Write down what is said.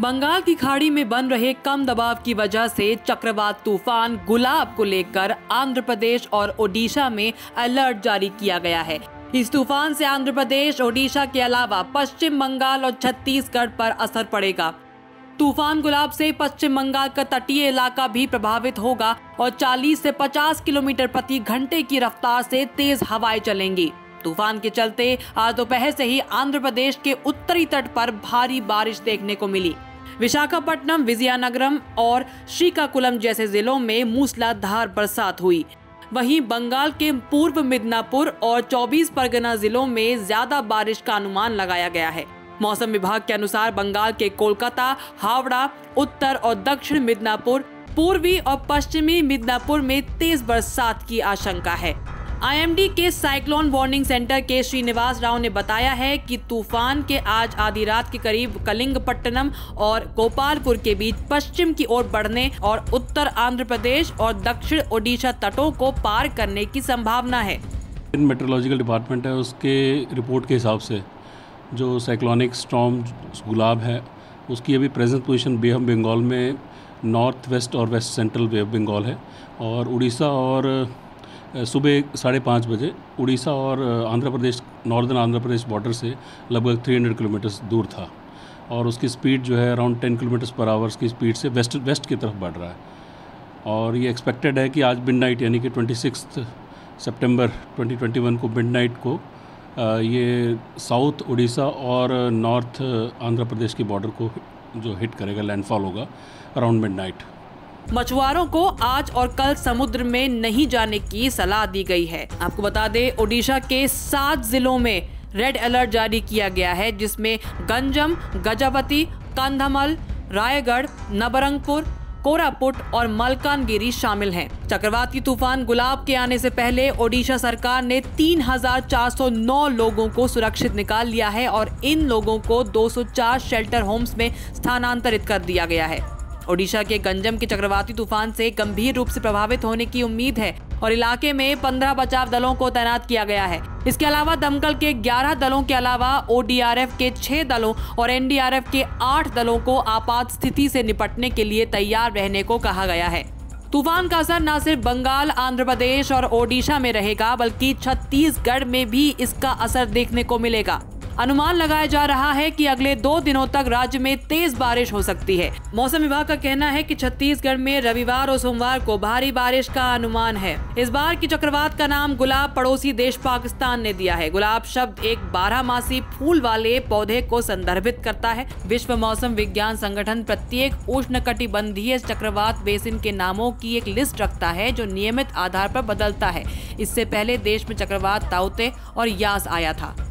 बंगाल की खाड़ी में बन रहे कम दबाव की वजह से चक्रवात तूफान गुलाब को लेकर आंध्र प्रदेश और ओडिशा में अलर्ट जारी किया गया है। इस तूफान से आंध्र प्रदेश, ओडिशा के अलावा पश्चिम बंगाल और छत्तीसगढ़ पर असर पड़ेगा। तूफान गुलाब से पश्चिम बंगाल का तटीय इलाका भी प्रभावित होगा और 40 से 50 किलोमीटर प्रति घंटे की रफ्तार से तेज हवाएं चलेंगी। तूफान के चलते आज दोपहर से ही आंध्र प्रदेश के उत्तरी तट पर भारी बारिश देखने को मिली। विशाखापट्टनम, विजयनगरम और श्रीकाकुलम जैसे जिलों में मूसलाधार बरसात हुई। वहीं बंगाल के पूर्व मिदनापुर और 24 परगना जिलों में ज्यादा बारिश का अनुमान लगाया गया है। मौसम विभाग के अनुसार बंगाल के कोलकाता, हावड़ा, उत्तर और दक्षिण मिदनापुर, पूर्वी और पश्चिमी मिदनापुर में तेज बरसात की आशंका है। आईएमडी के साइक्लोन वार्निंग सेंटर के श्रीनिवास राव ने बताया है कि तूफान के आज आधी रात के करीब कलिंगपट्टनम और गोपालपुर के बीच पश्चिम की ओर बढ़ने और उत्तर आंध्र प्रदेश और दक्षिण ओडिशा तटों को पार करने की संभावना है। मेट्रोलॉजिकल डिपार्टमेंट है, उसके रिपोर्ट के हिसाब से जो साइक्लोनिक स्टॉर्म गुलाब है उसकी अभी present position bay of Bengal में नॉर्थ वेस्ट और west central bay of Bengal है और उड़ीसा और सुबह 5:30 बजे उड़ीसा और आंध्र प्रदेश, नॉर्दर्न आंध्र प्रदेश बॉर्डर से लगभग 300 किलोमीटर्स दूर था और उसकी स्पीड जो है अराउंड 10 किलोमीटर्स पर आवर्स की स्पीड से वेस्ट की तरफ बढ़ रहा है। और ये एक्सपेक्टेड है कि आज मिडनाइट यानी कि 26 सितंबर 2021 को मिडनाइट को ये साउथ उड़ीसा और नॉर्थ आंध्र प्रदेश के बॉर्डर को जो हिट करेगा, लैंडफॉल होगा अराउंड मिडनाइट। मछुआरों को आज और कल समुद्र में नहीं जाने की सलाह दी गई है। आपको बता दें, ओडिशा के 7 जिलों में रेड अलर्ट जारी किया गया है, जिसमें गंजाम, गजावती, कंधमल, रायगढ़, नबरंगपुर, कोरापुट और मलकानगिरी शामिल हैं। चक्रवात की तूफान गुलाब के आने से पहले ओडिशा सरकार ने 3,409 लोगों को सुरक्षित निकाल लिया है और इन लोगों को 204 शेल्टर होम्स में स्थानांतरित कर दिया गया है। ओडिशा के गंजाम के चक्रवाती तूफान से गंभीर रूप से प्रभावित होने की उम्मीद है और इलाके में 15 बचाव दलों को तैनात किया गया है। इसके अलावा दमकल के 11 दलों के अलावा ओडीआरएफ के 6 दलों और एनडीआरएफ के 8 दलों को आपात स्थिति से निपटने के लिए तैयार रहने को कहा गया है। तूफान का असर न सिर्फ बंगाल, आंध्र प्रदेश और ओडिशा में रहेगा, बल्कि छत्तीसगढ़ में भी इसका असर देखने को मिलेगा। अनुमान लगाया जा रहा है कि अगले 2 दिनों तक राज्य में तेज बारिश हो सकती है। मौसम विभाग का कहना है कि छत्तीसगढ़ में रविवार और सोमवार को भारी बारिश का अनुमान है। इस बार की चक्रवात का नाम गुलाब पड़ोसी देश पाकिस्तान ने दिया है। गुलाब शब्द एक 12 मासी फूल वाले पौधे को संदर्भित करता है। विश्व मौसम विज्ञान संगठन प्रत्येक उष्णकटिबंधीय चक्रवात बेसिन के नामों की एक लिस्ट रखता है जो नियमित आधार पर बदलता है। इससे पहले देश में चक्रवात ताउते और यास आया था।